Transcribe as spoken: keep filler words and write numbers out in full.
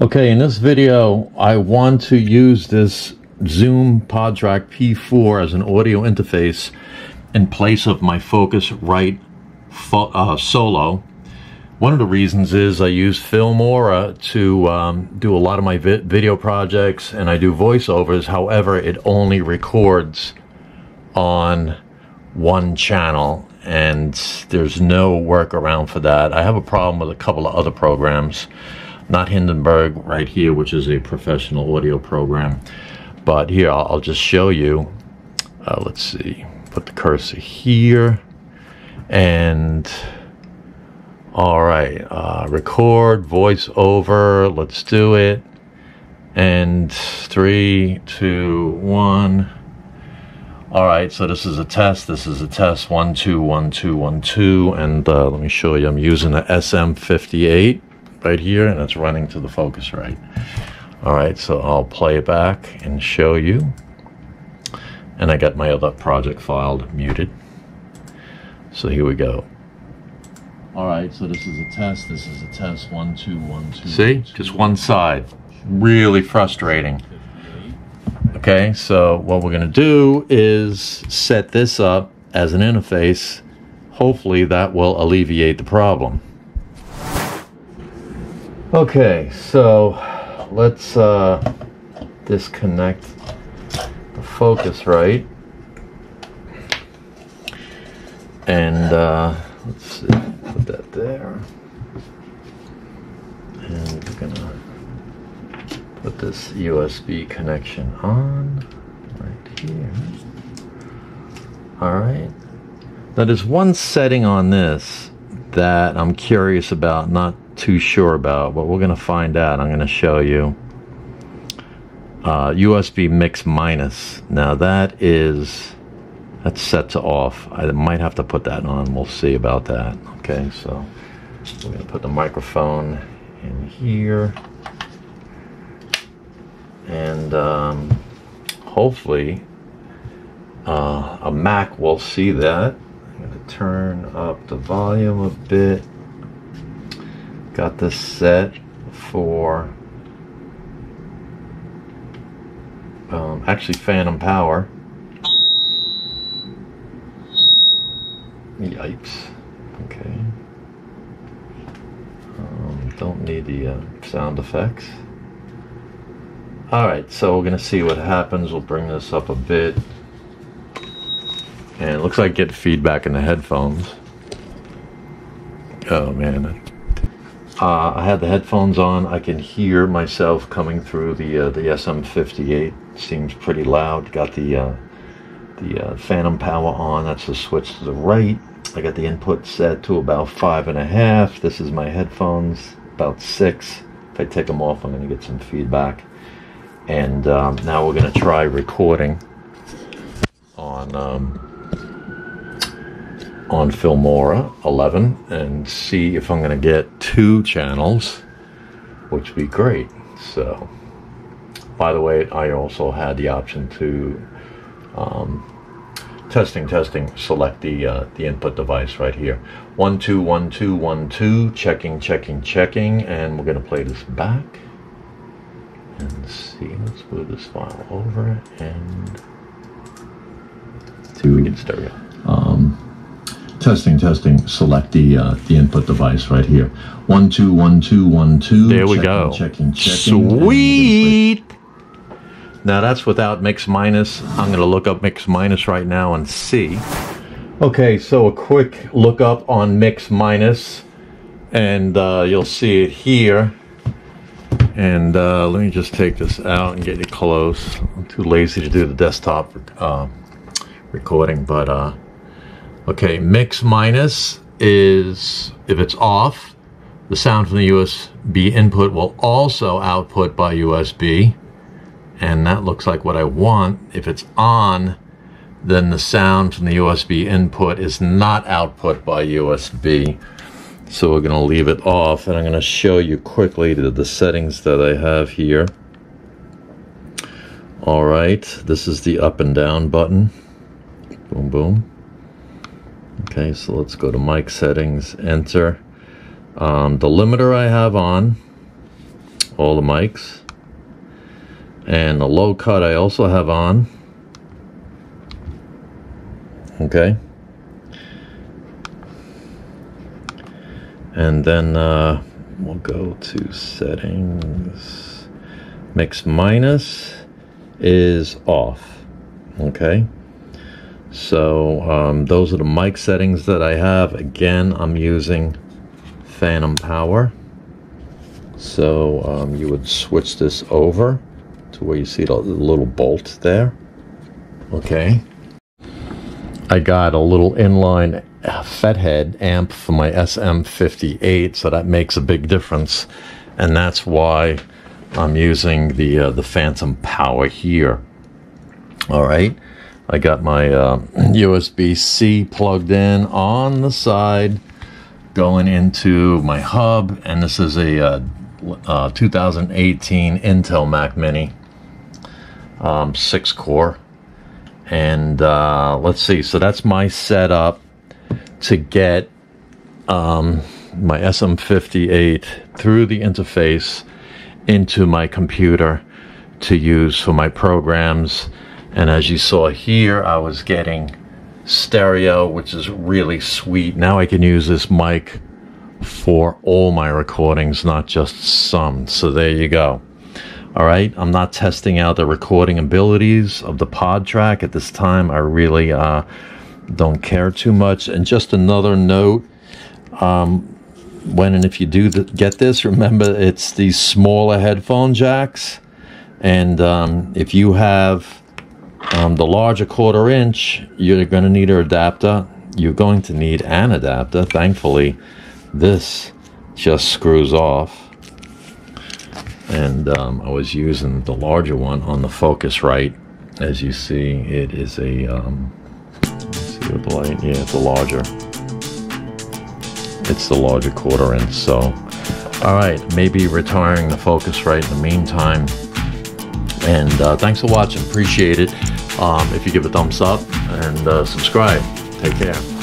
Okay, in this video, I want to use this Zoom PodTrak P four as an audio interface in place of my Focusrite uh, Solo. One of the reasons is I use Filmora to um, do a lot of my vi video projects, and I do voiceovers. However, it only records on one channel, and there's no workaround for that. I have a problem with a couple of other programs, not Hindenburg right here, which is a professional audio program, but here I'll, I'll just show you. Uh, let's see, put the cursor here, and all right, uh, record voice over. Let's do it. And three, two, one. All right, so this is a test. This is a test. One, two, one, two, one, two. And uh, let me show you. I'm using the S M fifty-eight right here, and it's running to the Focusrite. All right, so I'll play it back and show you. And I got my other project file muted. So here we go. All right, so this is a test. This is a test. One, two, one, two. See, one, two, just one side. Really frustrating. Okay, so what we're gonna do is set this up as an interface. Hopefully that will alleviate the problem. Okay, so let's uh, disconnect the Focusrite. And uh, let's see, put that there. And we're gonna put this U S B connection on right here. All right. Now there's one setting on this that I'm curious about, not too sure about, but we're gonna find out. I'm gonna show you uh, U S B mix minus. Now that is, that's set to off. I might have to put that on. We'll see about that. Okay, so we're gonna put the microphone in here. And um, hopefully uh, a Mac will see that. I'm going to turn up the volume a bit. Got this set for um, actually phantom power. Yipes. Okay. Um, don't need the uh, sound effects. Alright, so we're going to see what happens. We'll bring this up a bit. And it looks like I get feedback in the headphones. Oh man. Uh, I had the headphones on. I can hear myself coming through the uh, the S M fifty-eight. Seems pretty loud. Got the, uh, the uh, phantom power on. That's the switch to the right. I got the input set to about five and a half. This is my headphones, about six. If I take them off, I'm going to get some feedback. And um, now we're going to try recording on um, on Filmora eleven and see if I'm going to get two channels, which would be great. So, by the way, I also had the option to um, testing, testing, select the uh, the input device right here. One, two, one, two, one, two. Checking, checking, checking, and we're going to play this back. And see, let's move this file over and do we get stereo. Um, testing, testing. Select the uh, the input device right here. One, two, one, two, one, two. There we go. Checking, checking. Sweet. Now that's without mix minus. I'm gonna look up mix minus right now and see. Okay, so a quick look up on mix minus, and uh, you'll see it here. And uh, let me just take this out and get it close. I'm too lazy to do the desktop uh, recording, but uh, okay, mix minus is, if it's off, the sound from the U S B input will also output by U S B. And that looks like what I want. If it's on, then the sound from the U S B input is not output by U S B. So we're going to leave it off, and I'm going to show you quickly the, the settings that I have here. All right, this is the up and down button. Boom, boom. Okay, so let's go to mic settings, enter. Um, the limiter I have on. all the mics. And the low cut I also have on. Okay. And then uh, we'll go to settings. Mix minus is off. Okay. So um, those are the mic settings that I have. Again, I'm using phantom power. So um, you would switch this over to where you see the little bolt there. Okay. I got a little inline fethead amp for my S M fifty-eight, so that makes a big difference, and that's why I'm using the uh, the phantom power here. All right, I got my uh, U S B C plugged in on the side, going into my hub, and this is a uh, uh, two thousand eighteen Intel Mac Mini, um, six core, and uh, let's see. So that's my setup to get um, my S M fifty-eight through the interface into my computer to use for my programs. And as you saw here, I was getting stereo, which is really sweet. Now I can use this mic for all my recordings, not just some. So there you go. All right, I'm not testing out the recording abilities of the PodTrak at this time. I really uh, don't care too much. And just another note, um, when and if you do th get this, remember it's these smaller headphone jacks, and um, if you have um, the larger quarter inch, you're going to need an adapter. You're going to need an adapter. Thankfully, this just screws off, and um, I was using the larger one on the Focusrite. As you see, it is a um, with the light, yeah, it's the larger, it's the larger quarter inch. So, all right, maybe retiring the Focusrite in the meantime. And uh, thanks for watching, appreciate it. Um, if you give a thumbs up and uh, subscribe, take care.